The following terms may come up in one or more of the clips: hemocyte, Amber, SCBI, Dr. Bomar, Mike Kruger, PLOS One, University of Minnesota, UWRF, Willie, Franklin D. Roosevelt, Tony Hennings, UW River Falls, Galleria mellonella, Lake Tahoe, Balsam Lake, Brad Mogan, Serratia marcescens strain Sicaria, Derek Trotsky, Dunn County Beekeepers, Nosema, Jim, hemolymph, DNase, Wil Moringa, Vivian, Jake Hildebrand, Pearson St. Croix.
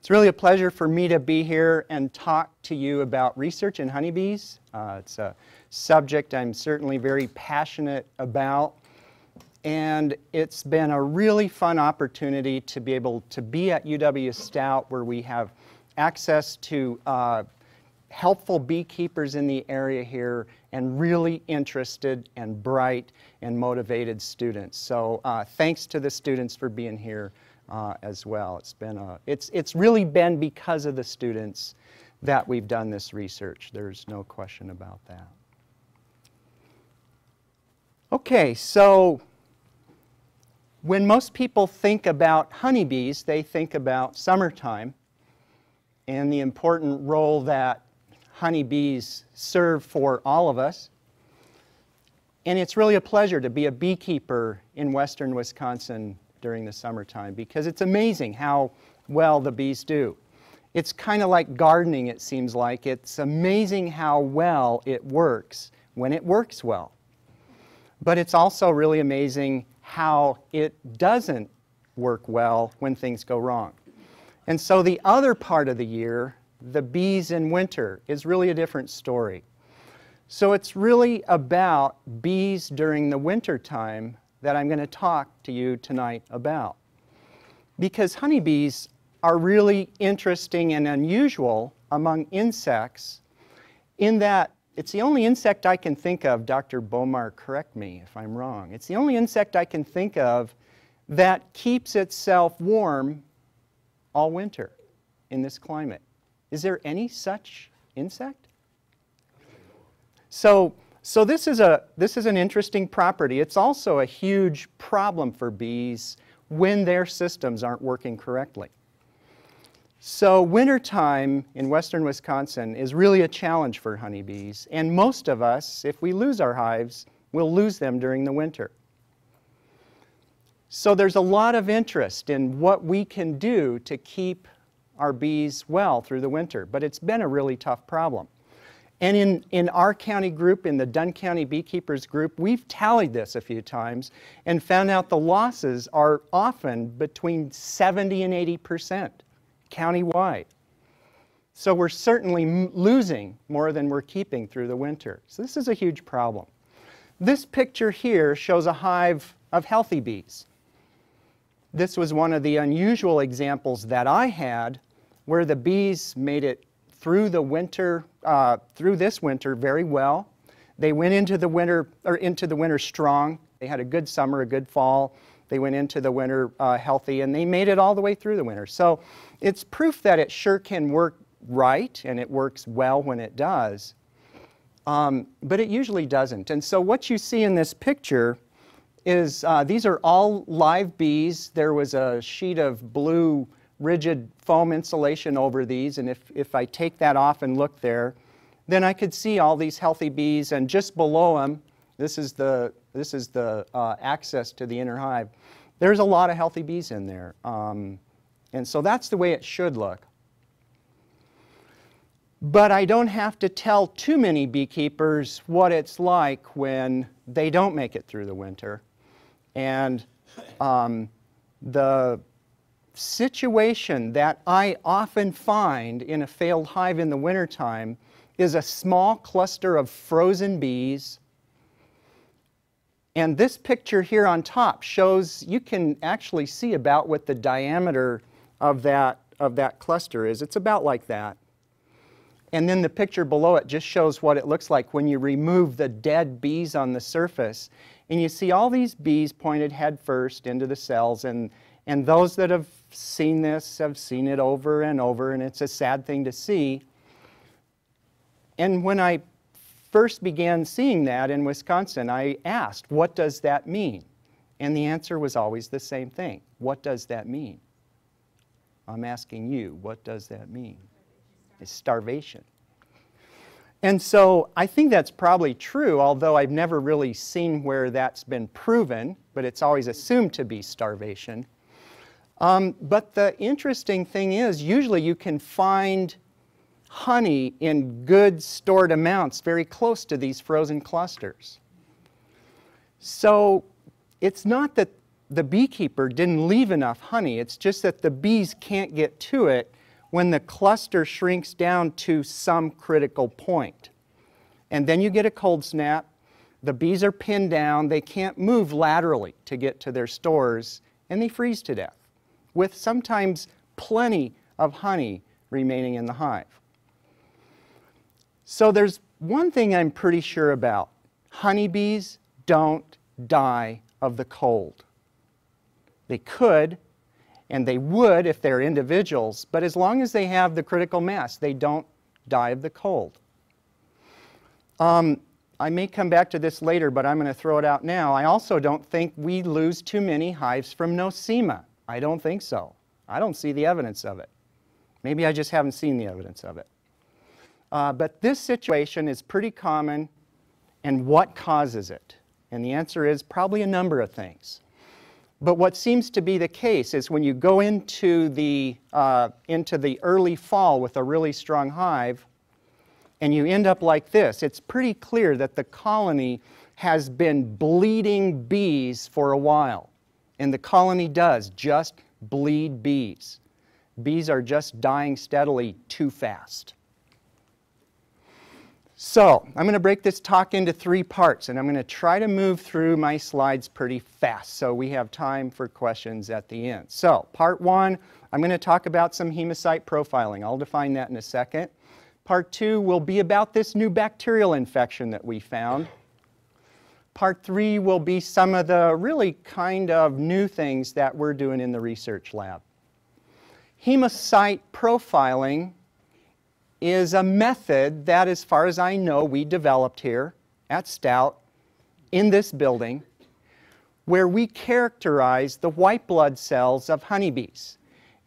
It's really a pleasure for me to be here and talk to you about research in honeybees. It's a subject I'm certainly very passionate about, and it's been a really fun opportunity to be able to be at UW-Stout, where we have access to helpful beekeepers in the area here and really interested and bright and motivated students. So thanks to the students for being here as well. It's been it's really been because of the students that we've done this research. There's no question about that. Okay, so when most people think about honeybees, they think about summertime and the important role that honeybees serve for all of us. And it's really a pleasure to be a beekeeper in western Wisconsin during the summertime, because it's amazing how well the bees do. It's kind of like gardening, it seems like. It's amazing how well it works when it works well. But it's also really amazing how it doesn't work well when things go wrong. And so the other part of the year, the bees in winter, is really a different story. So it's really about bees during the winter time that I'm going to talk to you tonight about, because honeybees are really interesting and unusual among insects in that it's the only insect I can think of, Dr. Bomar, correct me if I'm wrong, it's the only insect I can think of that keeps itself warm all winter in this climate. Is there any such insect? So this is an interesting property. It's also a huge problem for bees when their systems aren't working correctly. So wintertime in western Wisconsin is really a challenge for honeybees, and most of us, if we lose our hives, we'll lose them during the winter. So there's a lot of interest in what we can do to keep our bees well through the winter, but it's been a really tough problem. And in our county group, in the Dunn County Beekeepers group, we've tallied this a few times and found out the losses are often between 70% and 80% county-wide. So we're certainly losing more than we're keeping through the winter. So this is a huge problem. This picture here shows a hive of healthy bees. This was one of the unusual examples that I had, where the bees made it through the winter, through this winter very well. They went into the winter, or into the winter strong. They had a good summer, a good fall. They went into the winter healthy, and they made it all the way through the winter. So it's proof that it sure can work right, and it works well when it does, but it usually doesn't. And so what you see in this picture is these are all live bees. There was a sheet of blue rigid foam insulation over these, and if I take that off and look there, then I could see all these healthy bees, and just below them, this is the access to the inner hive. There's a lot of healthy bees in there, and so that's the way it should look. But I don't have to tell too many beekeepers what it's like when they don't make it through the winter, and the situation that I often find in a failed hive in the wintertime is a small cluster of frozen bees. And this picture here on top shows, you can actually see about what the diameter of that cluster is. It's about like that. And then the picture below it just shows what it looks like when you remove the dead bees on the surface. And you see all these bees pointed head first into the cells, and those that have seen this have seen it over and over, and it's a sad thing to see. And when I first began seeing that in Wisconsin, I asked, what does that mean? And the answer was always the same thing. What does that mean? I'm asking you, what does that mean? It's starvation. And so I think that's probably true, although I've never really seen where that's been proven, but it's always assumed to be starvation. But the interesting thing is, usually you can find honey in good stored amounts very close to these frozen clusters. So it's not that the beekeeper didn't leave enough honey, it's just that the bees can't get to it when the cluster shrinks down to some critical point. And then you get a cold snap. The bees are pinned down. They can't move laterally to get to their stores, and they freeze to death, with sometimes plenty of honey remaining in the hive. So there's one thing I'm pretty sure about. Honeybees don't die of the cold. They could, and they would if they're individuals, but as long as they have the critical mass, they don't die of the cold. I may come back to this later, but I'm going to throw it out now. I also don't think we lose too many hives from Nosema. I don't think so. I don't see the evidence of it. Maybe I just haven't seen the evidence of it. But this situation is pretty common, and what causes it? And the answer is probably a number of things. But what seems to be the case is when you go into the early fall with a really strong hive, and you end up like this, it's pretty clear that the colony has been bleeding bees for a while. And the colony does just bleed bees. Bees are just dying steadily too fast. So I'm going to break this talk into three parts, and I'm going to try to move through my slides pretty fast so we have time for questions at the end. So part one, I'm going to talk about some hemocyte profiling. I'll define that in a second. Part two will be about this new bacterial infection that we found. Part three will be some of the really kind of new things that we're doing in the research lab. Hemocyte profiling is a method that, as far as I know, we developed here at Stout in this building, where we characterize the white blood cells of honeybees.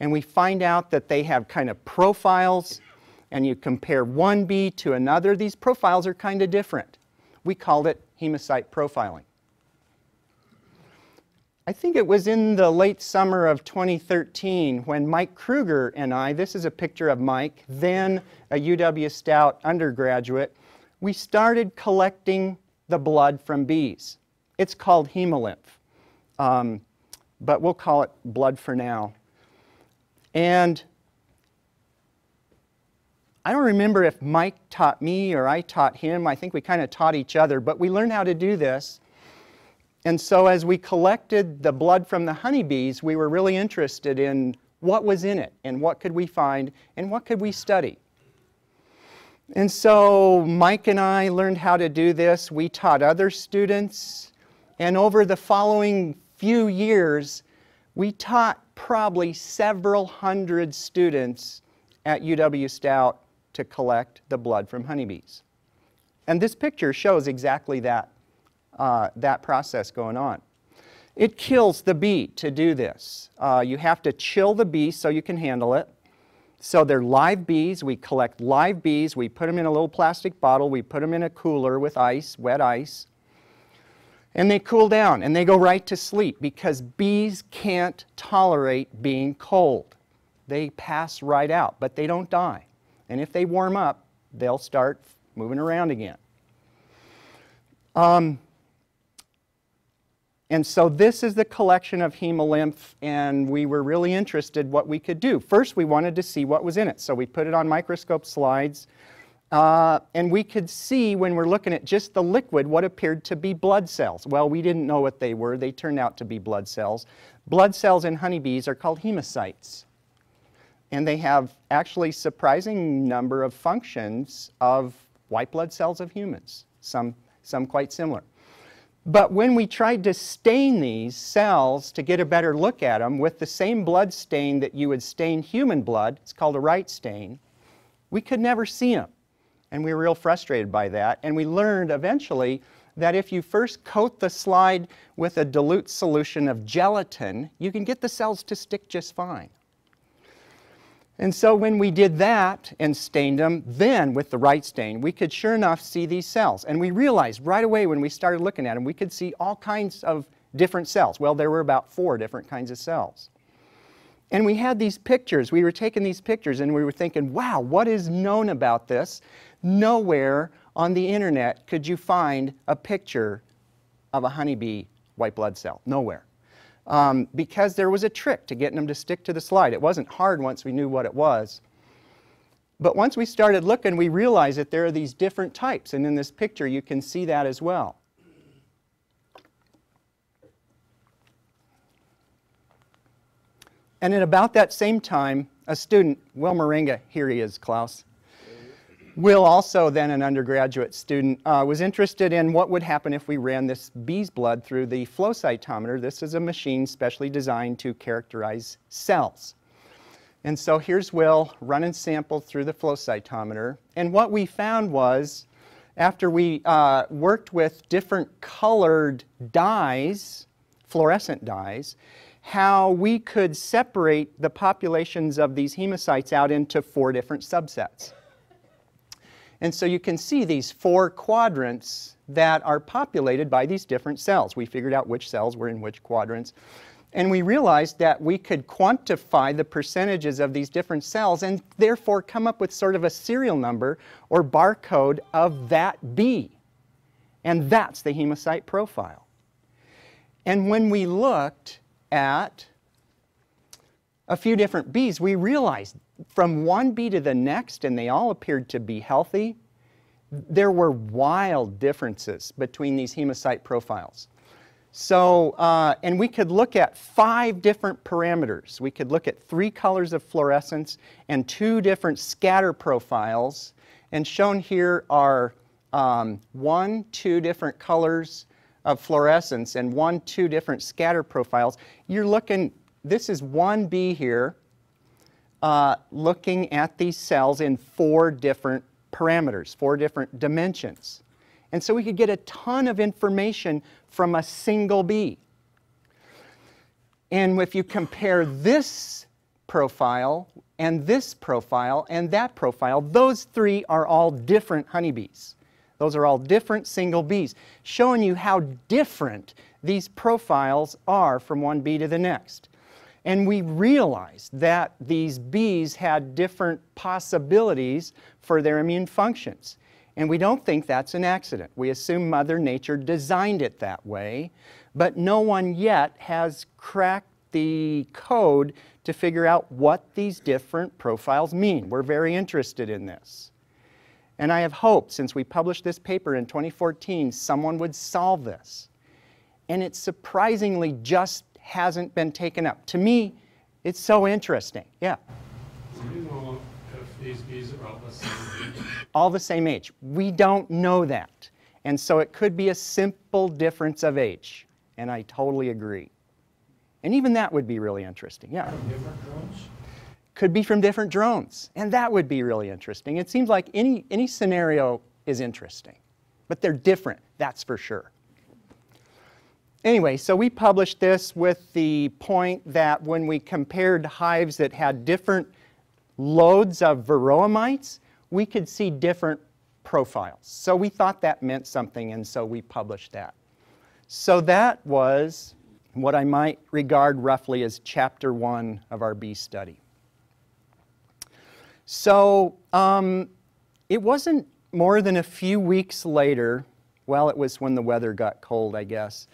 And we find out that they have kind of profiles, and you compare one bee to another. These profiles are kind of different. We called it hemocyte profiling. I think it was in the late summer of 2013 when Mike Kruger and I, this is a picture of Mike, then a UW-Stout undergraduate, we started collecting the blood from bees. It's called hemolymph, but we'll call it blood for now. And I don't remember if Mike taught me or I taught him. I think we kind of taught each other, but we learned how to do this. And so as we collected the blood from the honeybees, we were really interested in what was in it and what could we find and what could we study. And so Mike and I learned how to do this. We taught other students. And over the following few years, we taught probably several hundred students at UW-Stout to collect the blood from honeybees. And this picture shows exactly that, that process going on. It kills the bee to do this. You have to chill the bee so you can handle it. So they're live bees. We collect live bees. We put them in a little plastic bottle. We put them in a cooler with ice, wet ice. And they cool down, and they go right to sleep because bees can't tolerate being cold. They pass right out, but they don't die. And if they warm up, they'll start moving around again. And so this is the collection of hemolymph, and we were really interested what we could do. First, we wanted to see what was in it, so we put it on microscope slides. And we could see, when we're looking at just the liquid, what appeared to be blood cells. Well, we didn't know what they were. They turned out to be blood cells. Blood cells in honeybees are called hemocytes. And they have actually surprising number of functions of white blood cells of humans, some quite similar. But when we tried to stain these cells to get a better look at them with the same blood stain that you would stain human blood, it's called a Wright stain, we could never see them. And we were real frustrated by that. And we learned eventually that if you first coat the slide with a dilute solution of gelatin, you can get the cells to stick just fine. And so when we did that and stained them, then with the Wright stain, we could sure enough see these cells. And we realized right away when we started looking at them, we could see all kinds of different cells. Well, there were about 4 different kinds of cells. And we had these pictures. We were taking these pictures and we were thinking, wow, what is known about this? Nowhere on the internet could you find a picture of a honeybee white blood cell. Nowhere. Because there was a trick to getting them to stick to the slide. It wasn't hard once we knew what it was, But once we started looking, we realized that there are these different types, and in this picture you can see that as well. And at about that same time, a student, Wil Moringa, here he is, Klaus. Wil, also then an undergraduate student, was interested in what would happen if we ran this bee's blood through the flow cytometer. This is a machine specially designed to characterize cells. And so here's Wil running samples through the flow cytometer. And what we found was, after we worked with different colored dyes, fluorescent dyes, how we could separate the populations of these hemocytes out into 4 different subsets. And so you can see these 4 quadrants that are populated by these different cells. We figured out which cells were in which quadrants. And we realized that we could quantify the percentages of these different cells and therefore come up with sort of a serial number or barcode of that bee. And that's the hemocyte profile. And when we looked at a few different bees, we realized from one bee to the next, and they all appeared to be healthy, there were wild differences between these hemocyte profiles. So, and we could look at 5 different parameters. We could look at 3 colors of fluorescence and 2 different scatter profiles. And shown here are 1, 2 different colors of fluorescence and 1, 2 different scatter profiles. You're looking, this is one bee here, looking at these cells in 4 different parameters, 4 different dimensions. And so we could get a ton of information from a single bee. And if you compare this profile and this profile and that profile, those 3 are all different honeybees. Those are all different single bees, showing you how different these profiles are from one bee to the next. And we realized that these bees had different possibilities for their immune functions. And we don't think that's an accident. We assume Mother Nature designed it that way, but no one yet has cracked the code to figure out what these different profiles mean. We're very interested in this. And I have hoped, since we published this paper in 2014, someone would solve this. And it surprisingly just hasn't been taken up. To me, it's so interesting. Yeah? Do you know if these bees are all the same age? All the same age. We don't know that. And so it could be a simple difference of age. And I totally agree. And even that would be really interesting. Yeah? From different drones? Could be from different drones. And that would be really interesting. It seems like any scenario is interesting. But they're different, that's for sure. Anyway, so we published this with the point that when we compared hives that had different loads of Varroa mites, we could see different profiles. So we thought that meant something, and so we published that. So that was what I might regard roughly as chapter 1 of our bee study. So it wasn't more than a few weeks later, well, it was when the weather got cold, I guess,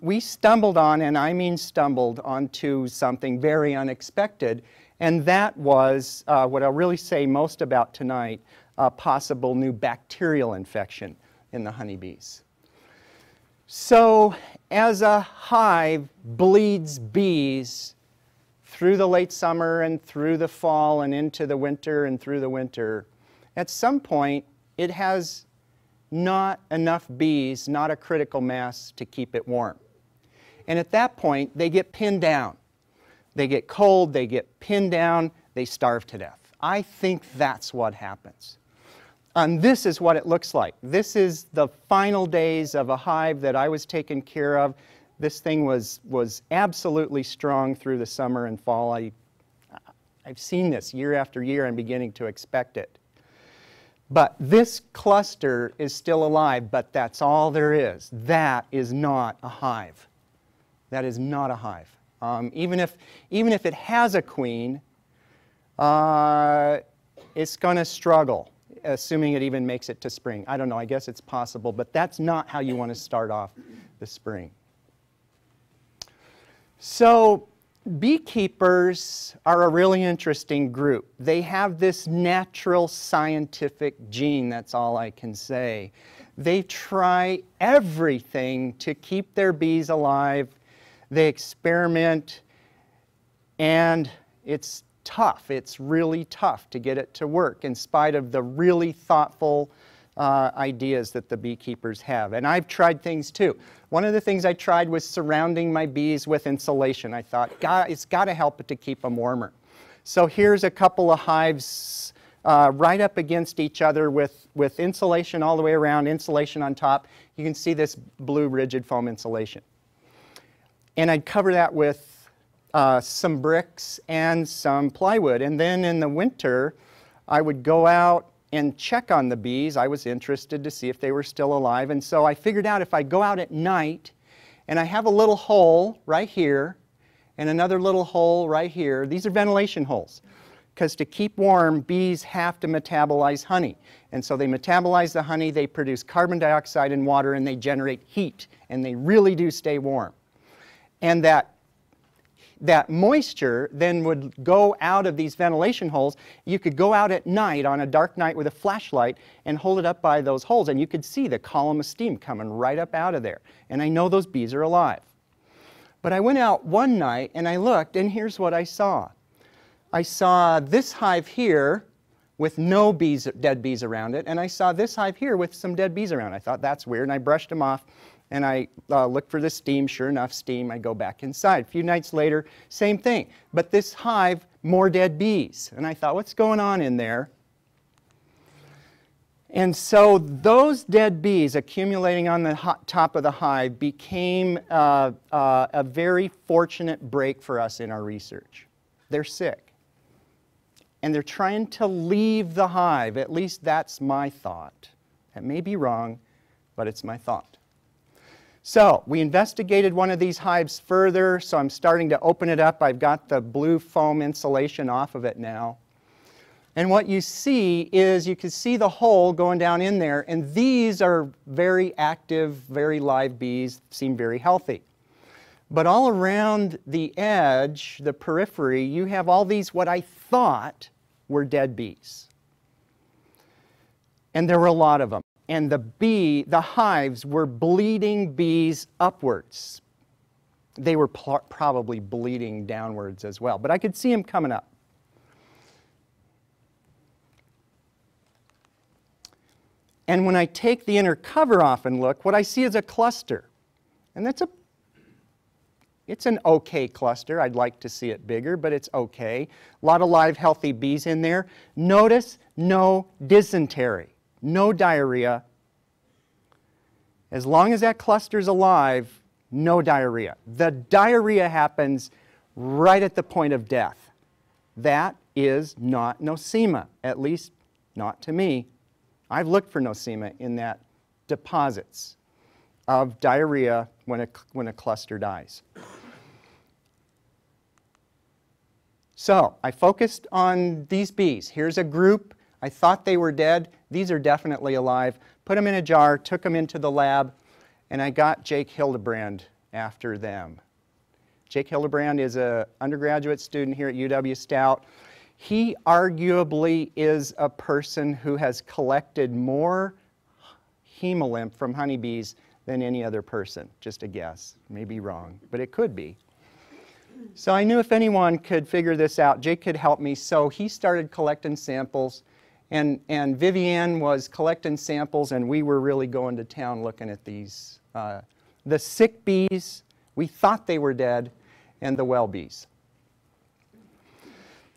we stumbled on, and I mean stumbled, onto something very unexpected, and that was what I'll really say most about tonight, a possible new bacterial infection in the honeybees. So as a hive bleeds bees through the late summer and through the fall and into the winter and through the winter, at some point it has not enough bees, not a critical mass to keep it warm. And at that point, they get pinned down. They get cold, they get pinned down, they starve to death. I think that's what happens. And this is what it looks like. This is the final days of a hive that I was taking care of. This thing was absolutely strong through the summer and fall. I've seen this year after year. I'm beginning to expect it. But this cluster is still alive, but that's all there is. That is not a hive. That is not a hive. Even if it has a queen, it's going to struggle, assuming it even makes it to spring. I don't know. I guess it's possible, but that's not how you want to start off the spring. So Beekeepers are a really interesting group. They have this natural scientific gene, that's all I can say. They try everything to keep their bees alive. They experiment, and it's tough. It's really tough to get it to work in spite of the really thoughtful ideas that the beekeepers have. And I've tried things too. One of the things I tried was surrounding my bees with insulation. I thought, God, it's got to help to keep them warmer. So here's a couple of hives right up against each other with insulation all the way around, insulation on top. You can see this blue rigid foam insulation. And I'd cover that with some bricks and some plywood. And then in the winter, I would go out and check on the bees. I was interested to see if they were still alive, and so I figured out if I go out at night and I have a little hole right here and another little hole right here, these are ventilation holes, because to keep warm, bees have to metabolize honey. And so they metabolize the honey, they produce carbon dioxide and water, and they generate heat, and they really do stay warm. And that moisture then would go out of these ventilation holes. You could go out at night on a dark night with a flashlight and hold it up by those holes, and you could see the column of steam coming right up out of there. And I know those bees are alive. But I went out one night and I looked, and here's what I saw. I saw this hive here with no bees, dead bees around it, and I saw this hive here with some dead bees around it. I thought, that's weird, and I brushed them off. And I looked for the steam. Sure enough, steam. I go back inside. A few nights later, same thing. But this hive, more dead bees. And I thought, what's going on in there? And so those dead bees accumulating on the top of the hive became a very fortunate break for us in our research. They're sick. And they're trying to leave the hive. At least that's my thought. That may be wrong, but it's my thought. So we investigated one of these hives further, so I'm starting to open it up. I've got the blue foam insulation off of it now. And what you see is you can see the hole going down in there, and these are very active, very live bees, seem very healthy. But all around the edge, the periphery, you have all these what I thought were dead bees. And there were a lot of them. And the hives were bleeding bees upwards. They were probably bleeding downwards as well, but I could see them coming up. And when I take the inner cover off and look, what I see is a cluster. And it's an okay cluster. I'd like to see it bigger, but it's okay. A lot of live, healthy bees in there. Notice no dysentery. No diarrhea. As long as that cluster's alive, no diarrhea. The diarrhea happens right at the point of death. That is not Nosema, at least not to me. I've looked for Nosema in that deposits of diarrhea when a cluster dies. So I focused on these bees. Here's a group. I thought they were dead. These are definitely alive. Put them in a jar, took them into the lab, and I got Jake Hildebrand after them. Jake Hildebrand is an undergraduate student here at UW-Stout. He arguably is a person who has collected more hemolymph from honeybees than any other person. Just a guess. Maybe wrong, but it could be. So I knew if anyone could figure this out, Jake could help me. So he started collecting samples. And Vivian was collecting samples, and we were really going to town looking at these. The sick bees, we thought they were dead, and the well bees.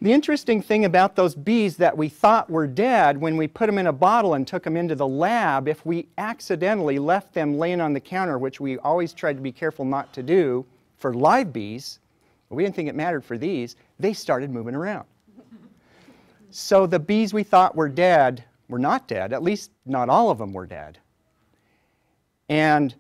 The interesting thing about those bees that we thought were dead, when we put them in a bottle and took them into the lab, if we accidentally left them laying on the counter, which we always tried to be careful not to do for live bees, we didn't think it mattered for these, they started moving around. So the bees we thought were dead were not dead, at least not all of them were dead. And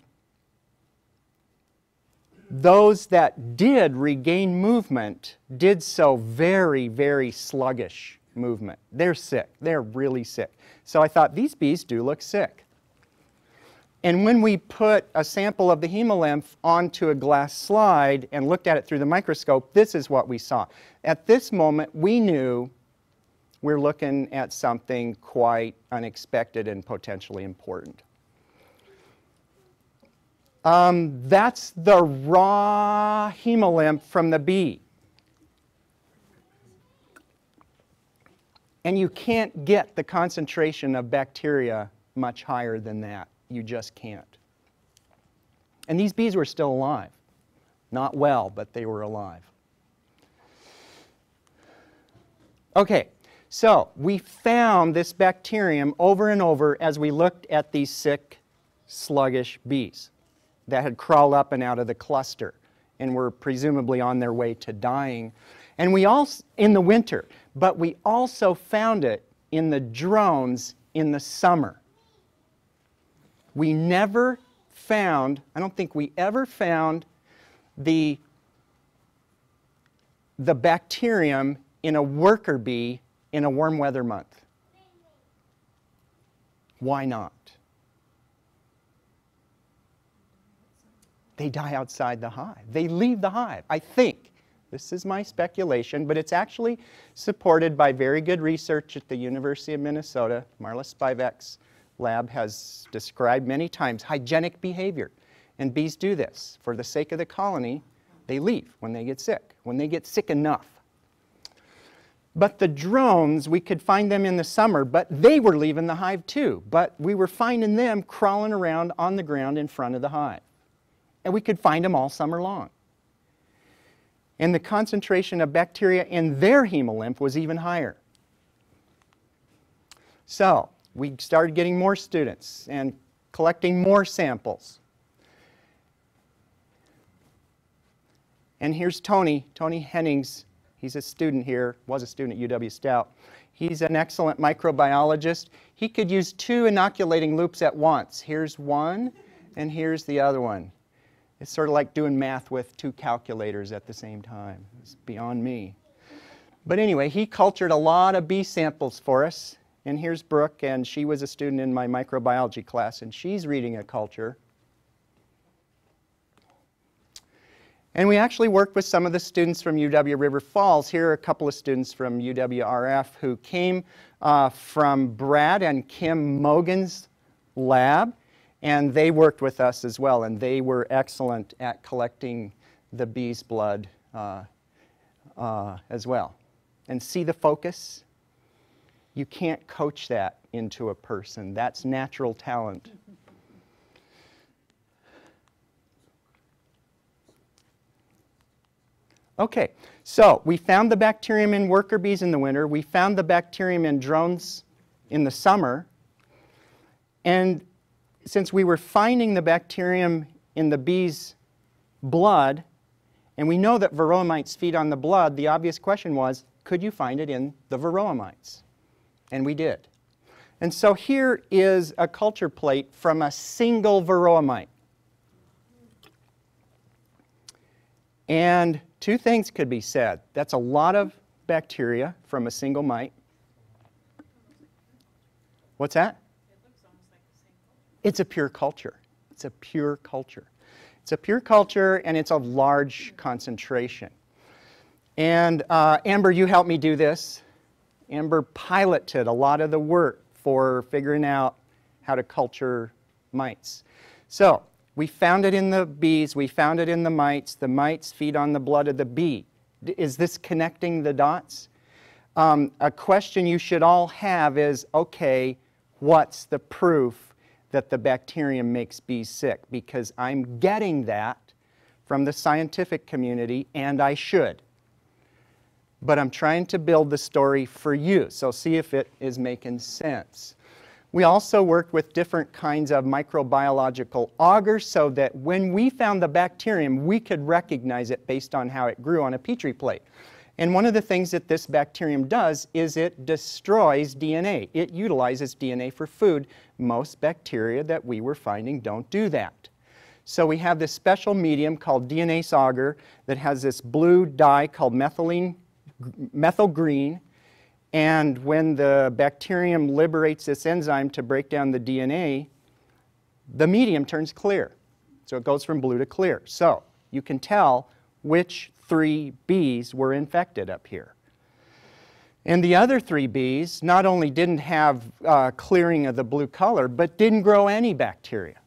those that did regain movement did so very, very sluggish movement. They're sick. They're really sick. So I thought, these bees do look sick. And when we put a sample of the hemolymph onto a glass slide and looked at it through the microscope, this is what we saw. At this moment, we knew we're looking at something quite unexpected and potentially important. That's the raw hemolymph from the bee. And you can't get the concentration of bacteria much higher than that. You just can't. And these bees were still alive. Not well, but they were alive. Okay, so we found this bacterium over and over as we looked at these sick, sluggish bees that had crawled up and out of the cluster and were presumably on their way to dying. And we also, in the winter, but we also found it in the drones in the summer. We never found, I don't think we ever found the bacterium in a worker bee in a warm weather month. Why not? They die outside the hive. They leave the hive, I think. This is my speculation, but it's actually supported by very good research at the University of Minnesota. Marla Spivak's lab has described many times hygienic behavior, and bees do this. For the sake of the colony, they leave when they get sick enough. But the drones, we could find them in the summer, but they were leaving the hive too, but we were finding them crawling around on the ground in front of the hive. And we could find them all summer long. And the concentration of bacteria in their hemolymph was even higher. So we started getting more students and collecting more samples. And here's Tony, Tony Hennings. He's a student here, was a student at UW-Stout. He's an excellent microbiologist. He could use two inoculating loops at once. Here's one, and here's the other one. It's sort of like doing math with two calculators at the same time. It's beyond me. But anyway, he cultured a lot of bee samples for us. And here's Brooke, and she was a student in my microbiology class, and she's reading a culture. And we actually worked with some of the students from UW River Falls. Here are a couple of students from UWRF who came from Brad and Kim Mogan's lab. And they worked with us as well, and they were excellent at collecting the bee's blood as well. And see the focus? You can't coach that into a person. That's natural talent. Okay, so we found the bacterium in worker bees in the winter. We found the bacterium in drones in the summer. And since we were finding the bacterium in the bees' blood, and we know that Varroa mites feed on the blood, the obvious question was, could you find it in the Varroa mites? And we did. And so here is a culture plate from a single Varroa mite. And two things could be said. That's a lot of bacteria from a single mite. What's that? It's a pure culture. It's a pure culture. It's a pure culture, and it's a large concentration. And Amber, you helped me do this. Amber piloted a lot of the work for figuring out how to culture mites. So we found it in the bees. We found it in the mites. The mites feed on the blood of the bee. Is this connecting the dots? A question you should all have is, okay, what's the proof that the bacterium makes bees sick? Because I'm getting that from the scientific community, and I should. But I'm trying to build the story for you, so see if it is making sense. We also worked with different kinds of microbiological augers so that when we found the bacterium, we could recognize it based on how it grew on a petri plate. And one of the things that this bacterium does is it destroys DNA. It utilizes DNA for food. Most bacteria that we were finding don't do that. So we have this special medium called DNase auger that has this blue dye called methyl green. And when the bacterium liberates this enzyme to break down the DNA, the medium turns clear. So it goes from blue to clear. So you can tell which three bees were infected up here. And the other three bees not only didn't have clearing of the blue color, but didn't grow any bacteria.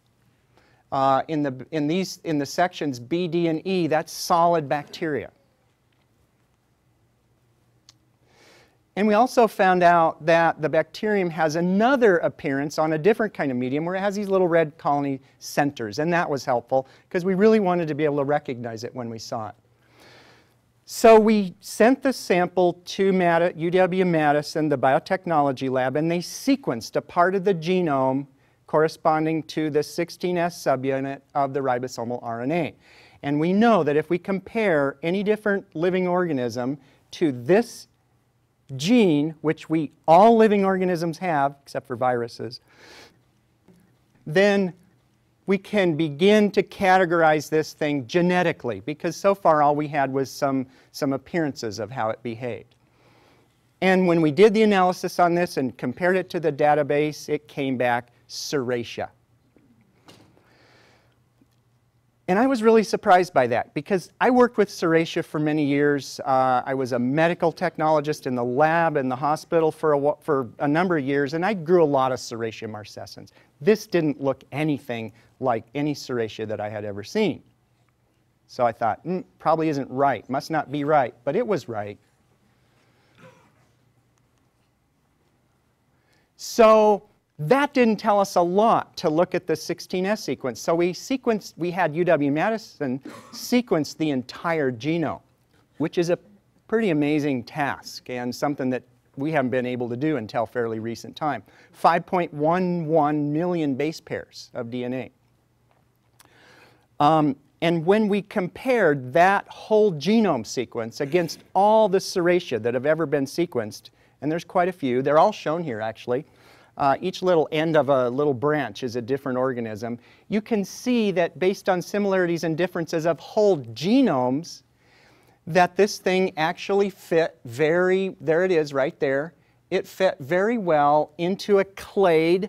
In the sections B, D, and E, that's solid bacteria. And we also found out that the bacterium has another appearance on a different kind of medium where it has these little red colony centers, and that was helpful because we really wanted to be able to recognize it when we saw it. So we sent the sample to UW-Madison, the biotechnology lab, and they sequenced a part of the genome corresponding to the 16S subunit of the ribosomal RNA. And we know that if we compare any different living organism to this gene, which all living organisms have, except for viruses, then we can begin to categorize this thing genetically, because so far all we had was some appearances of how it behaved. And when we did the analysis on this and compared it to the database, it came back Serratia. And I was really surprised by that, because I worked with Serratia for many years. I was a medical technologist in the lab and the hospital for a number of years, and I grew a lot of Serratia marcescens. This didn't look anything like any Serratia that I had ever seen. So I thought, probably isn't right, must not be right, but it was right. So that didn't tell us a lot to look at the 16S sequence. So we had UW-Madison sequence the entire genome, which is a pretty amazing task and something that we haven't been able to do until fairly recent time. 5.11 million base pairs of DNA. And when we compared that whole genome sequence against all the Serratia that have ever been sequenced, and there's quite a few, they're all shown here actually, each little end of a little branch is a different organism. You can see that based on similarities and differences of whole genomes, that this thing actually fit very, there it is right there, it fit very well into a clade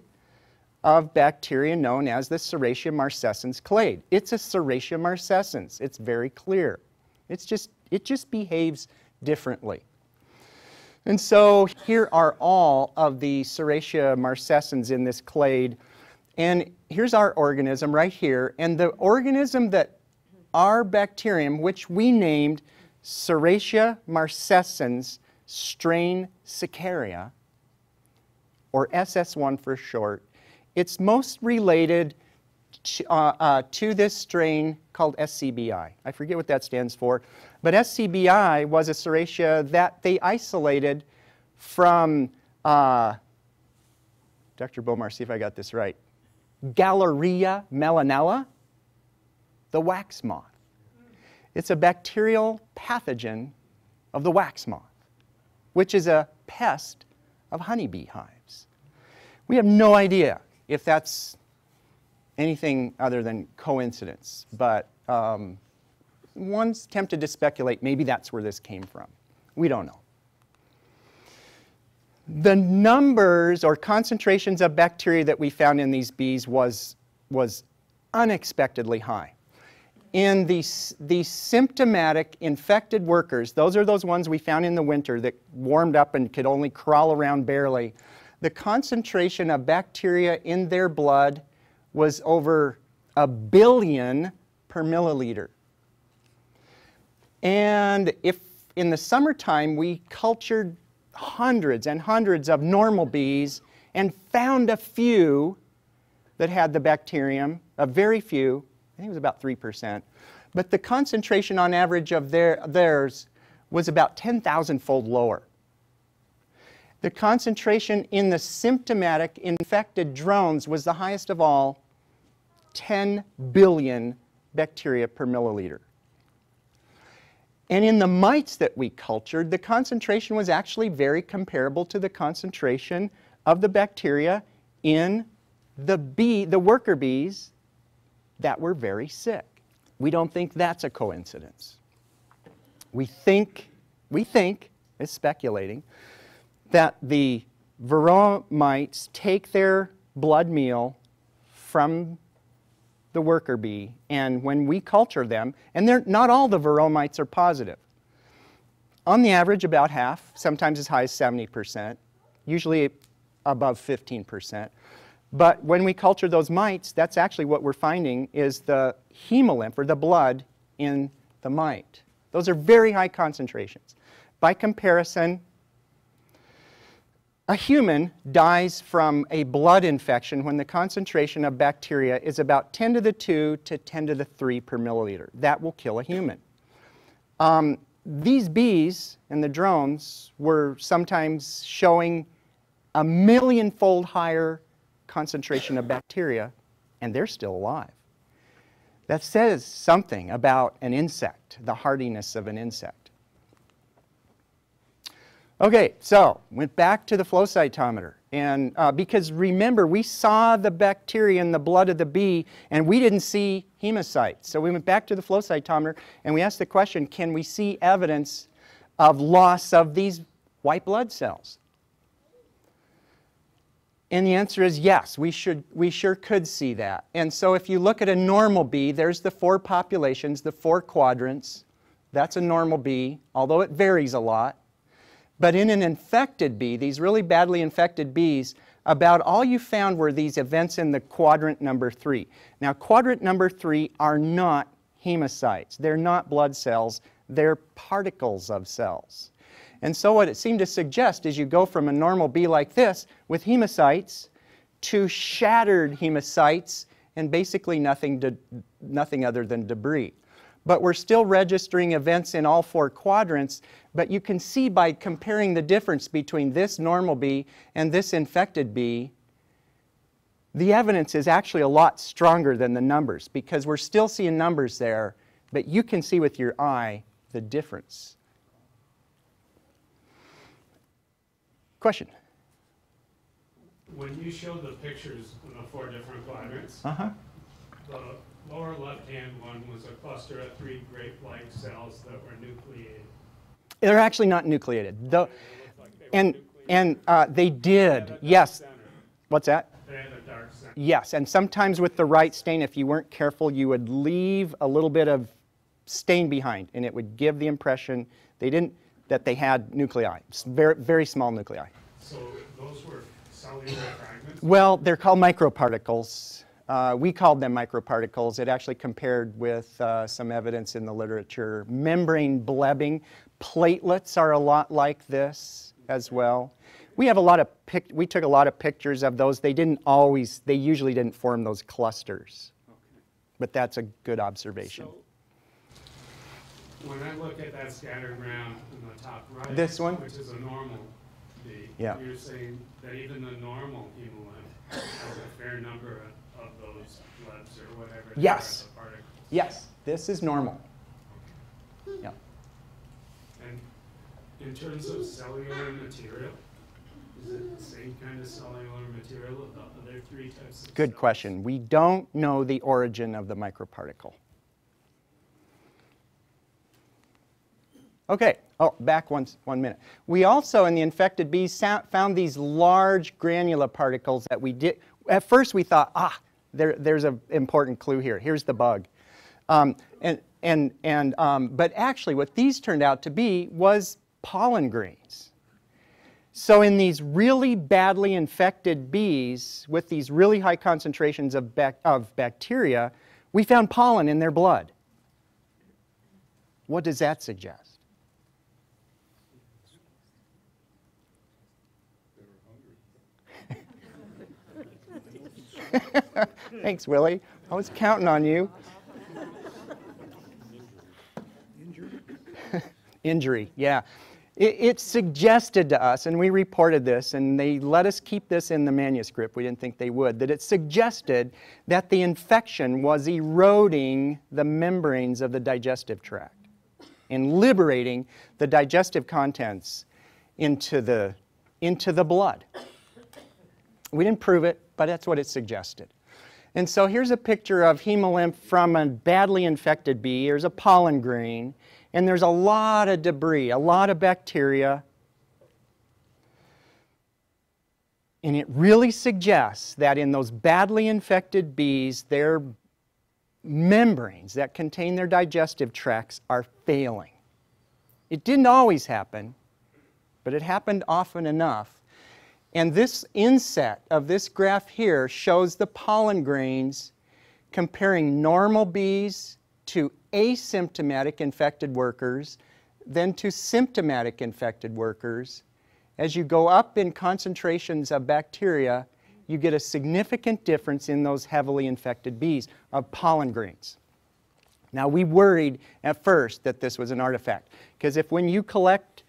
of bacteria known as the Serratia marcescens clade. It's a Serratia marcescens. It's very clear. It just behaves differently. And so here are all of the Serratia marcescens in this clade. And here's our organism right here. And the organism that our bacterium, which we named Serratia marcescens strain Sicaria, or SS1 for short, it's most related to this strain called SCBI. I forget what that stands for, but SCBI was a Serratia that they isolated from, Dr. Bomar, see if I got this right, Galleria mellonella, the wax moth. It's a bacterial pathogen of the wax moth, which is a pest of honeybee hives. We have no idea if that's anything other than coincidence, but one's tempted to speculate maybe that's where this came from. We don't know. The numbers or concentrations of bacteria that we found in these bees was unexpectedly high. In the symptomatic infected workers, those are those ones we found in the winter that warmed up and could only crawl around barely, the concentration of bacteria in their blood was over 1 billion per milliliter. And if in the summertime we cultured hundreds and hundreds of normal bees and found a few that had the bacterium, a very few, I think it was about 3%, but the concentration on average of theirs was about 10,000-fold lower. The concentration in the symptomatic infected drones was the highest of all, 10 billion bacteria per milliliter. And in the mites that we cultured, the concentration was actually very comparable to the concentration of the bacteria in the worker bees that were very sick. We don't think that's a coincidence. We think, it's speculating, that the Varroa mites take their blood meal from the worker bee, and when we culture them, and they're not all the Varroa mites are positive. On the average, about half, sometimes as high as 70%, usually above 15%. But when we culture those mites, that's actually what we're finding is the hemolymph, or the blood in the mite. Those are very high concentrations. By comparison, a human dies from a blood infection when the concentration of bacteria is about 10 to the 2 to 10 to the 3 per milliliter. That will kill a human. These bees and the drones were sometimes showing a million-fold higher concentration of bacteria, and they're still alive. That says something about an insect, the hardiness of an insect. Okay, so went back to the flow cytometer, and because remember, we saw the bacteria in the blood of the bee, and we didn't see hemocytes. So we went back to the flow cytometer, and we asked the question, can we see evidence of loss of these white blood cells? And the answer is yes, we sure could see that. And so if you look at a normal bee, there's the four populations, the four quadrants. That's a normal bee, although it varies a lot. But in an infected bee, these really badly infected bees, about all you found were these events in the quadrant number 3. Now, quadrant number 3 are not hemocytes. They're not blood cells. They're particles of cells. And so what it seemed to suggest is you go from a normal bee like this with hemocytes to shattered hemocytes and basically nothing other than debris. But we're still registering events in all four quadrants, but you can see by comparing the difference between this normal bee and this infected bee, the evidence is actually a lot stronger than the numbers, because we're still seeing numbers there, but you can see with your eye the difference. Question? When you showed the pictures in the four different quadrants, the lower left-hand one was a cluster of 3 grape-like cells that were nucleated. They're actually not nucleated. The, they did, yes. Center. What's that? They had a dark center. Yes, and sometimes with the right stain, if you weren't careful, you would leave a little bit of stain behind, and it would give the impression they didn't, that they had nuclei, very, very small nuclei. So those were cellular fragments? Well, they're called microparticles. We called them microparticles. It actually compared with some evidence in the literature. Membrane blebbing. Platelets are a lot like this as well. We have a lot of we took a lot of pictures of those. They didn't always, they usually didn't form those clusters. Okay. But that's a good observation. So, when I look at that scattergram in the top right, this one, which is a normal bee, you're saying that even the normal hemolymph has a fair number of those blebs or whatever. Yes. Yes. This is normal. Yeah. And in terms of cellular material, is it the same kind of cellular material of the other 3 types of cells? Good question. We don't know the origin of the microparticle. Okay. Oh, back one minute. We also, in the infected bees, found these large granular particles that we did. At first we thought, ah, there's an important clue here. Here's the bug. But actually what these turned out to be was pollen grains. So in these really badly infected bees with these really high concentrations of, bacteria, we found pollen in their blood. What does that suggest? Thanks, Willie. I was counting on you. Injury, yeah. It suggested to us, and we reported this, and they let us keep this in the manuscript. We didn't think they would, that it suggested that the infection was eroding the membranes of the digestive tract and liberating the digestive contents into the blood. We didn't prove it, but that's what it suggested. And so here's a picture of hemolymph from a badly infected bee. Here's a pollen grain, and there's a lot of debris, a lot of bacteria. And it really suggests that in those badly infected bees, their membranes that contain their digestive tracts are failing. It didn't always happen, but it happened often enough. And this inset of this graph here shows the pollen grains comparing normal bees to asymptomatic infected workers, then to symptomatic infected workers. As you go up in concentrations of bacteria, you get a significant difference in those heavily infected bees of pollen grains. Now, we worried at first that this was an artifact, because if when you collect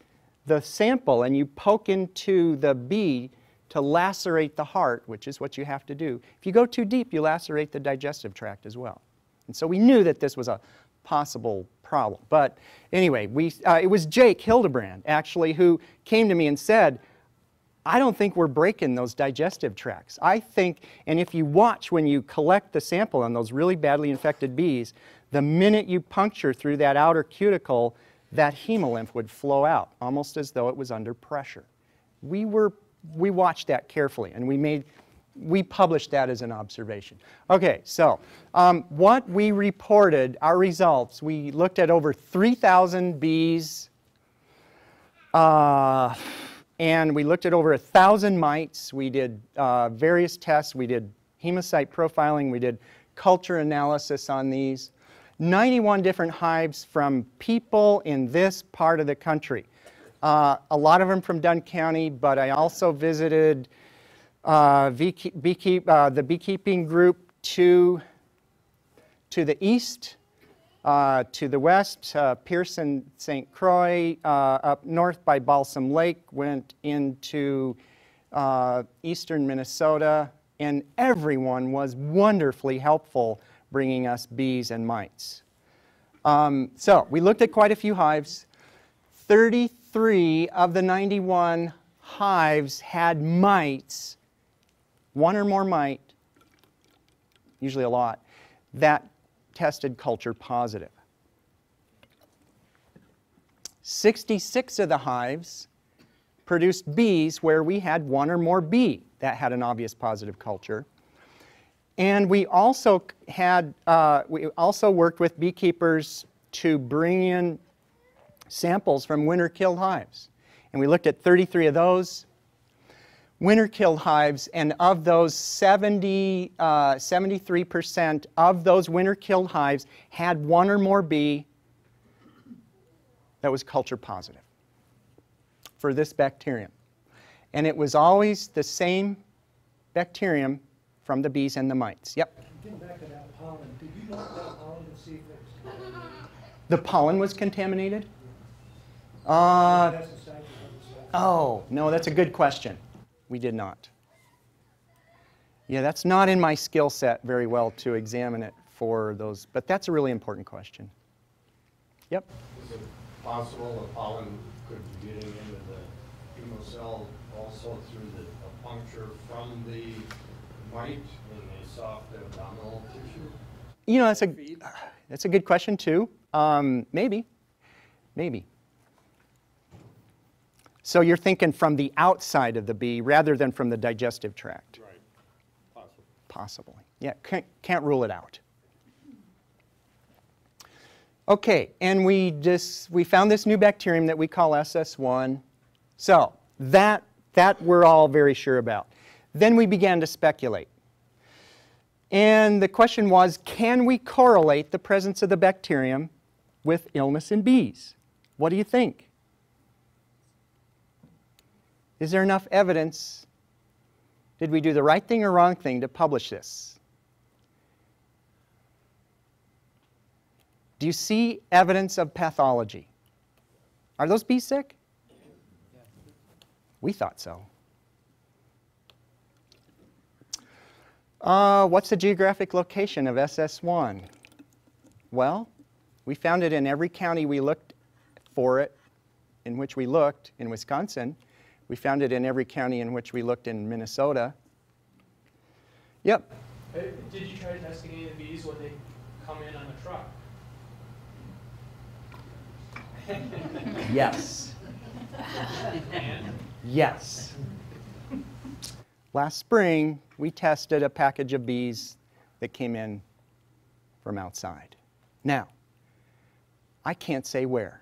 the sample and you poke into the bee to lacerate the heart, which is what you have to do, if you go too deep, you lacerate the digestive tract as well. And so we knew that this was a possible problem. But anyway, it was Jake Hildebrand, actually, who came to me and said, I don't think we're breaking those digestive tracts. I think, and if you watch when you collect the sample on those really badly infected bees, the minute you puncture through that outer cuticle, that hemolymph would flow out, almost as though it was under pressure. We watched that carefully, and we published that as an observation. Okay, so what we reported, our results, we looked at over 3,000 bees, and we looked at over 1,000 mites. We did various tests. We did hemocyte profiling. We did culture analysis on these. 91 different hives from people in this part of the country. A lot of them from Dunn County, but I also visited the beekeeping group to the east, to the west, Pearson St. Croix, up north by Balsam Lake, went into eastern Minnesota, and everyone was wonderfully helpful bringing us bees and mites. So we looked at quite a few hives. 33 of the 91 hives had mites, one or more mite, usually a lot, that tested culture positive. 66 of the hives produced bees where we had one or more bee that had an obvious positive culture. And we also had, we also worked with beekeepers to bring in samples from winter-killed hives. And we looked at 33 of those winter-killed hives, and of those, 73% of those winter-killed hives had one or more bee that was culture positive for this bacterium. And it was always the same bacterium from the bees and the mites. Yep? Getting back to that pollen, did you look at that pollen to see if it was contaminated? The pollen was contaminated? Yeah. Oh, no, that's a good question. We did not. Yeah, that's not in my skill set very well to examine it for those, but that's a really important question. Yep? Is it possible the pollen could be getting into the hemocell also through a puncture from the mite in the soft abdominal tissue? You know, that's a good question, too. Maybe. So you're thinking from the outside of the bee rather than from the digestive tract. Right. Possibly. Possibly. Yeah, can't rule it out. Okay, and we found this new bacterium that we call SS1. So that we're all very sure about. Then we began to speculate. And the question was, can we correlate the presence of the bacterium with illness in bees? What do you think? Is there enough evidence? Did we do the right thing or wrong thing to publish this? Do you see evidence of pathology? Are those bees sick? We thought so. What's the geographic location of SS1? Well, we found it in every county we looked for it, in which we looked in Wisconsin. We found it in every county in which we looked in Minnesota. Yep? Did you try testing any of the bees when they come in on the truck? Yes. Yes. Last spring, we tested a package of bees that came in from outside. Now, I can't say where,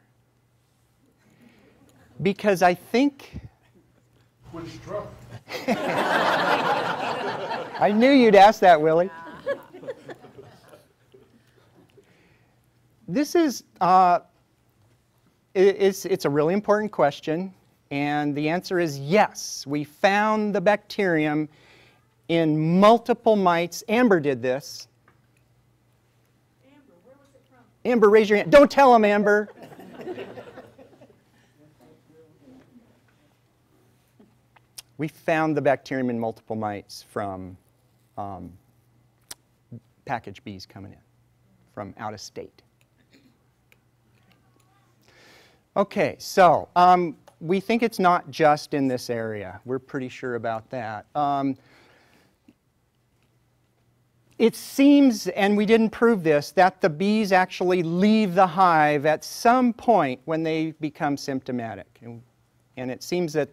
because I think... Which truck? I knew you'd ask that, Willie. This is, it's a really important question, and the answer is yes. We found the bacterium in multiple mites. Amber did this. Amber, where was it from? Amber, raise your hand. Don't tell them, Amber. We found the bacterium in multiple mites from packaged bees coming in from out of state. Okay, so we think it's not just in this area. We're pretty sure about that. It seems, and we didn't prove this, that the bees actually leave the hive at some point when they become symptomatic. And it seems that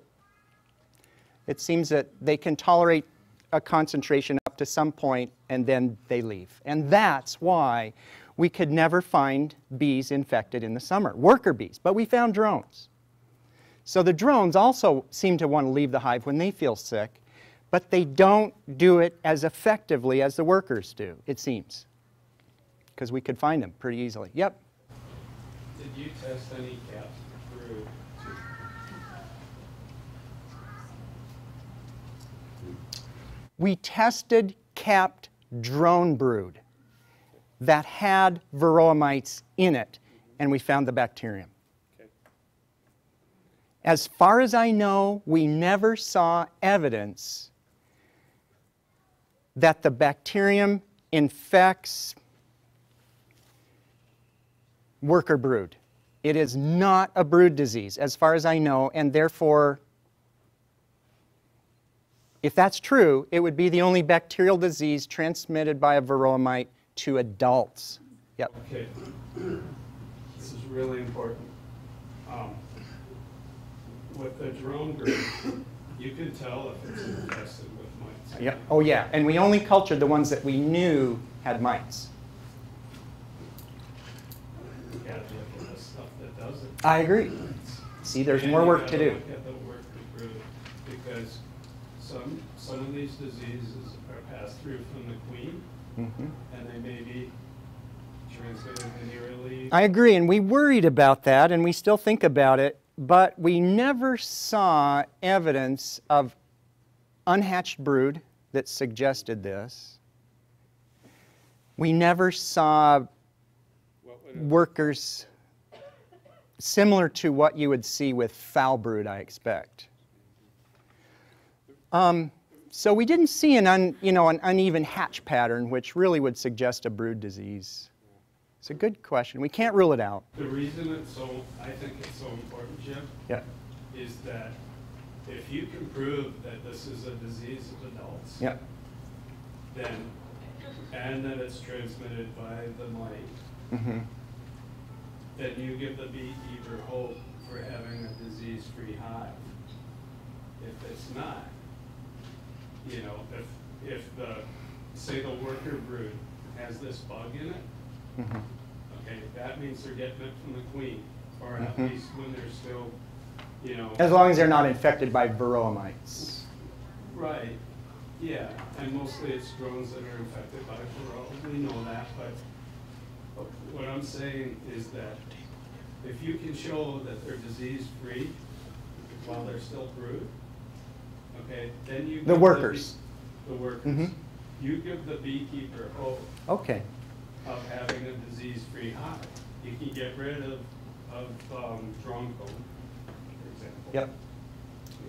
they can tolerate a concentration up to some point, and then they leave. And that's why we could never find bees infected in the summer, worker bees, but we found drones. So the drones also seem to want to leave the hive when they feel sick, but they don't do it as effectively as the workers do, it seems, because we could find them pretty easily. Yep? Did you test any cats through? We tested capped drone brood that had Varroa mites in it, and we found the bacterium. Okay. As far as I know, we never saw evidence that the bacterium infects worker brood. It is not a brood disease, as far as I know, and therefore, if that's true, it would be the only bacterial disease transmitted by a Varroa mite to adults. Yep. Okay, this is really important. With a drone brood, you can tell if it's infested with mites. Yep. Oh yeah, and we only cultured the ones that we knew had mites. You gotta look at the stuff that doesn't. I agree. See, there's more work to do. Look at the work of the brood, because some of these diseases are passed through from the queen. Mm-hmm. And they may be transmitted linearly. I agree, and we worried about that, and we still think about it, but we never saw evidence of unhatched brood that suggested this. We never saw workers similar to what you would see with foul brood, I expect. So we didn't see an uneven hatch pattern, which really would suggest a brood disease. It's a good question. We can't rule it out. The reason I think it's so important, Jim, yeah, is that if you can prove that this is a disease of adults, yeah, then, and that it's transmitted by the mite, mm-hmm, then you give the beekeeper hope for having a disease-free hive. If it's not, you know, if the worker brood has this bug in it, mm-hmm, okay, that means they're getting it from the queen, or mm-hmm, at least when they're still, you know. As long as they're not infected by Varroa mites. Right, yeah, and mostly it's drones that are infected by Varroa, we know that, but what I'm saying is that if you can show that they're disease-free while they're still brood, okay, then you the workers. The workers. Mm-hmm. You give the beekeeper hope, okay, of having a disease-free hive. You can get rid of drone comb, for example. Yep. You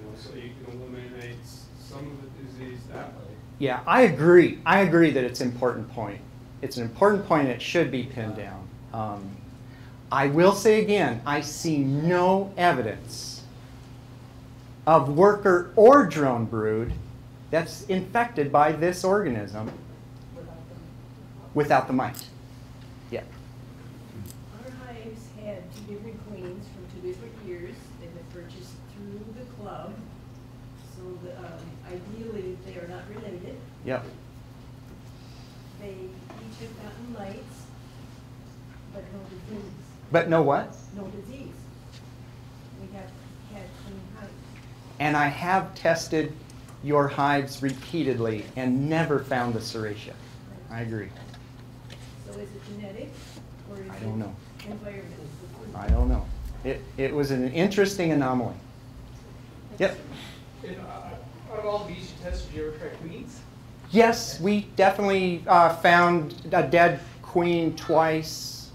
know, so you can eliminate some of the disease that way. Yeah, I agree. I agree that it's an important point. It's an important point. It should be pinned down. I will say again, I see no evidence of worker or drone brood that's infected by this organism without the mite. Yeah. Our hives had two different queens from two different years. They were purchased through the club, so ideally they are not related. Yep. They each have gotten lights, but no disease. But no what? No disease. We have had clean hives. And I have tested your hives repeatedly and never found the serratia. I agree. So is it genetic or is it environment? I don't know. It was an interesting anomaly. Yep. And, out of all the bees you tested, did you ever try queens? Yes, we definitely found a dead queen twice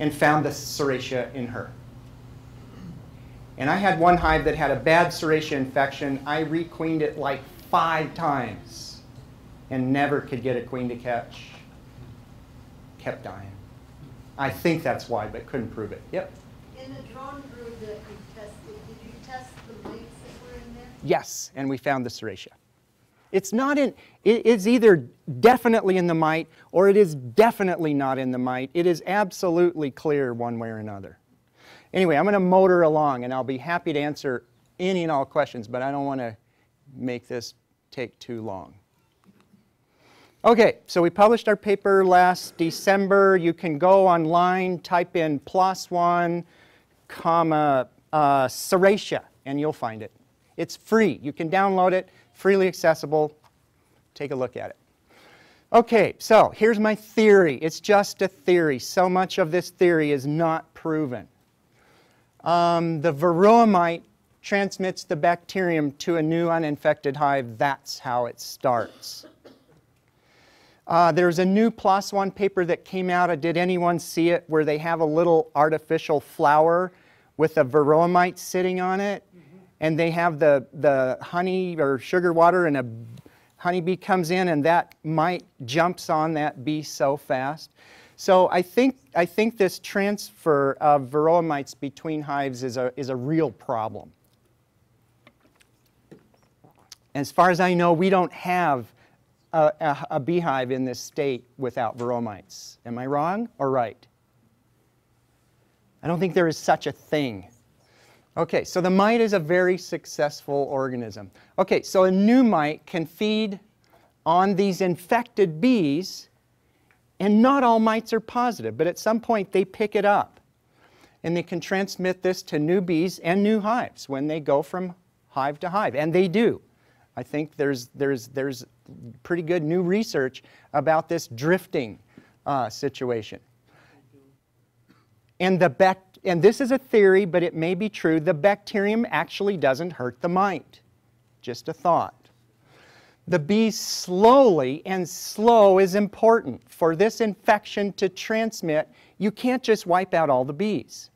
and found the serratia in her. And I had one hive that had a bad serratia infection. I requeened it like 5 times and never could get a queen to catch. Kept dying. I think that's why, but couldn't prove it. Yep. In the drone brood that you tested, did you test the leaves that were in there? Yes, and we found the serratia. It's not in, it is either definitely in the mite or it is definitely not in the mite. It is absolutely clear one way or another. Anyway, I'm going to motor along and I'll be happy to answer any and all questions, but I don't want to make this take too long. Okay, so we published our paper last December. You can go online, type in PLOS1, serratia, and you'll find it. It's free. You can download it, freely accessible. Take a look at it. Okay, so here's my theory. It's just a theory. So much of this theory is not proven. The Varroa mite transmits the bacterium to a new uninfected hive. That's how it starts. There's a new PLOS One paper that came out, did anyone see it, where they have a little artificial flower with a Varroa mite sitting on it, and they have the honey or sugar water, and a honeybee comes in, and that mite jumps on that bee so fast. So I think this transfer of Varroa mites between hives is a real problem. As far as I know, we don't have a beehive in this state without Varroa mites. Am I wrong or right? I don't think there is such a thing. Okay, so the mite is a very successful organism. Okay, so a new mite can feed on these infected bees, and not all mites are positive, but at some point they pick it up, and they can transmit this to new bees and new hives when they go from hive to hive, and they do. I think there's pretty good new research about this drifting situation. And and this is a theory, but it may be true. The bacterium actually doesn't hurt the mite. Just a thought. The bees slowly, and slow is important. For this infection to transmit, you can't just wipe out all the bees.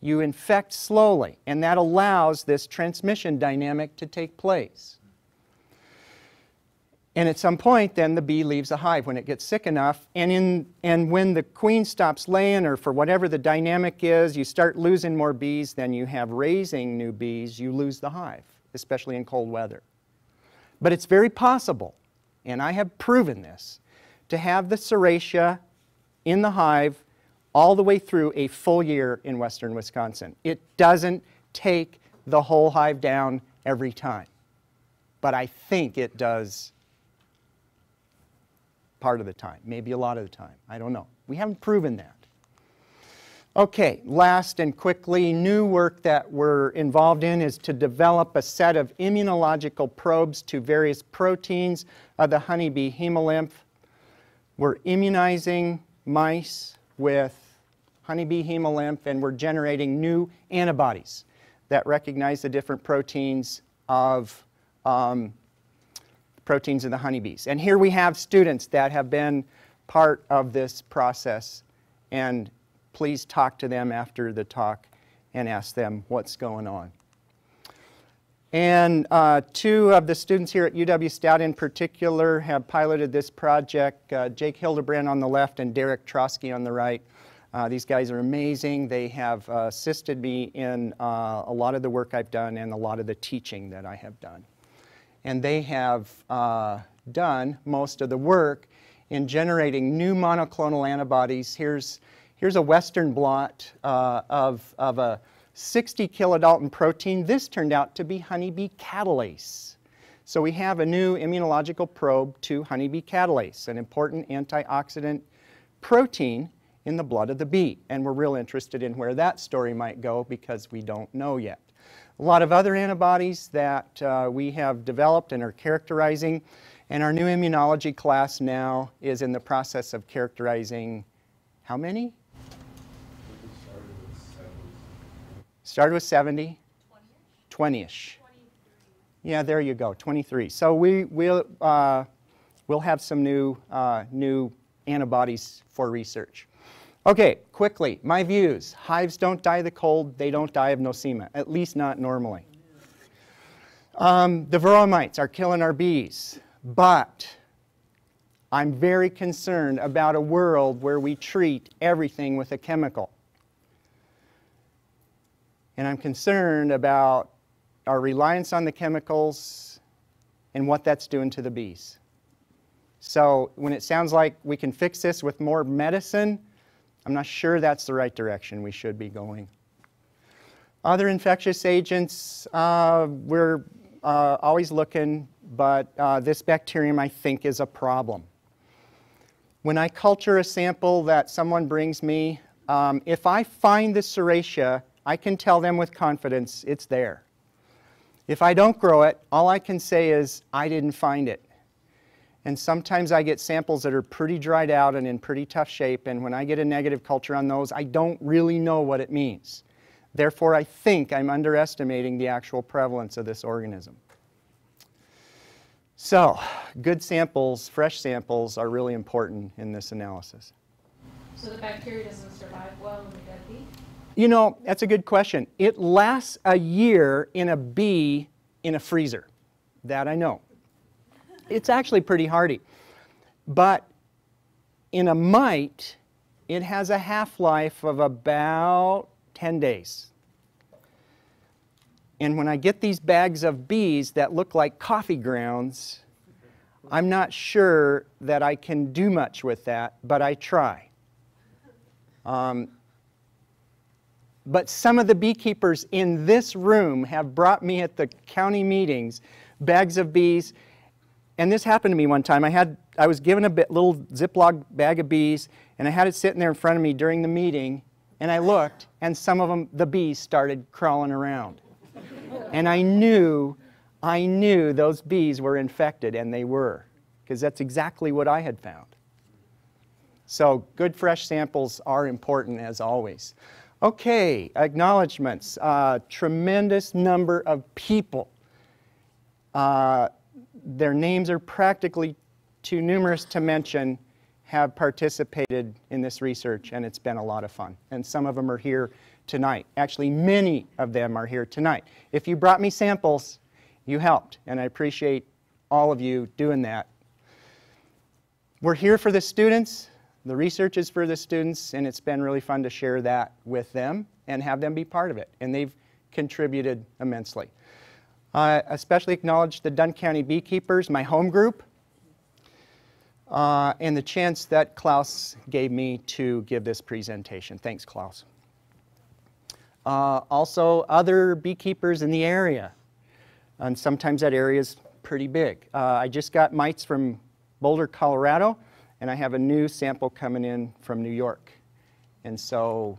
You infect slowly, and that allows this transmission dynamic to take place. And at some point, then the bee leaves the hive when it gets sick enough. And when the queen stops laying, or for whatever the dynamic is, you start losing more bees than you have raising new bees, you lose the hive, especially in cold weather. But it's very possible, and I have proven this, to have the serratia in the hive all the way through a full year in western Wisconsin. It doesn't take the whole hive down every time, but I think it does part of the time, maybe a lot of the time. I don't know. We haven't proven that. Okay, last and quickly, new work that we're involved in is to develop a set of immunological probes to various proteins of the honeybee hemolymph. We're immunizing mice with honeybee hemolymph, and we're generating new antibodies that recognize the different proteins of the honeybees. And here we have students that have been part of this process, and please talk to them after the talk and ask them what's going on. And 2 of the students here at UW-Stout in particular have piloted this project, Jake Hildebrand on the left and Derek Trotsky on the right. These guys are amazing. They have assisted me in a lot of the work I've done and a lot of the teaching that I have done. And they have done most of the work in generating new monoclonal antibodies. Here's a Western blot of a 60 kilodalton protein. This turned out to be honeybee catalase. So we have a new immunological probe to honeybee catalase, an important antioxidant protein in the blood of the bee. And we're real interested in where that story might go because we don't know yet. A lot of other antibodies that we have developed and are characterizing. And our new immunology class now is in the process of characterizing how many? Started with 70? 20-ish. Yeah, there you go, 23. So we'll have some new antibodies for research. Okay, quickly, my views. Hives don't die of the cold, they don't die of Nosema, at least not normally. The Varroa mites are killing our bees, but I'm very concerned about a world where we treat everything with a chemical. And I'm concerned about our reliance on the chemicals and what that's doing to the bees. So when it sounds like we can fix this with more medicine, I'm not sure that's the right direction we should be going. Other infectious agents, we're always looking, but this bacterium I think is a problem. When I culture a sample that someone brings me, if I find the Serratia, I can tell them with confidence it's there. If I don't grow it, all I can say is I didn't find it. And sometimes I get samples that are pretty dried out and in pretty tough shape, and when I get a negative culture on those, I don't really know what it means. Therefore, I think I'm underestimating the actual prevalence of this organism. So, good samples, fresh samples, are really important in this analysis. So the bacteria doesn't survive well in the dead bee? You know, that's a good question. It lasts a year in a bee in a freezer. That I know. It's actually pretty hardy. But in a mite, it has a half-life of about 10 days. And when I get these bags of bees that look like coffee grounds, I'm not sure that I can do much with that, but I try. But some of the beekeepers in this room have brought me at the county meetings bags of bees. And this happened to me one time. I was given a little Ziploc bag of bees, and I had it sitting there in front of me during the meeting, and I looked, and some of them, the bees started crawling around. And I knew those bees were infected, and they were, because that's exactly what I had found. So good fresh samples are important, as always. Okay, acknowledgements. Tremendous number of people. Their names are practically too numerous to mention, have participated in this research, and it's been a lot of fun. And some of them are here tonight. Actually, many of them are here tonight. If you brought me samples, you helped, and I appreciate all of you doing that. We're here for the students. The research is for the students, and it's been really fun to share that with them and have them be part of it, and they've contributed immensely. I especially acknowledge the Dunn County Beekeepers, my home group, and the chance that Klaus gave me to give this presentation. Thanks, Klaus. Also, other beekeepers in the area, and sometimes that area is pretty big. I just got mites from Boulder, Colorado, and I have a new sample coming in from New York. And so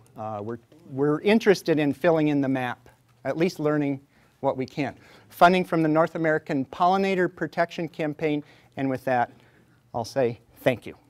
we're interested in filling in the map, at least learning what we can. Funding from the North American Pollinator Protection Campaign, and with that, I'll say thank you.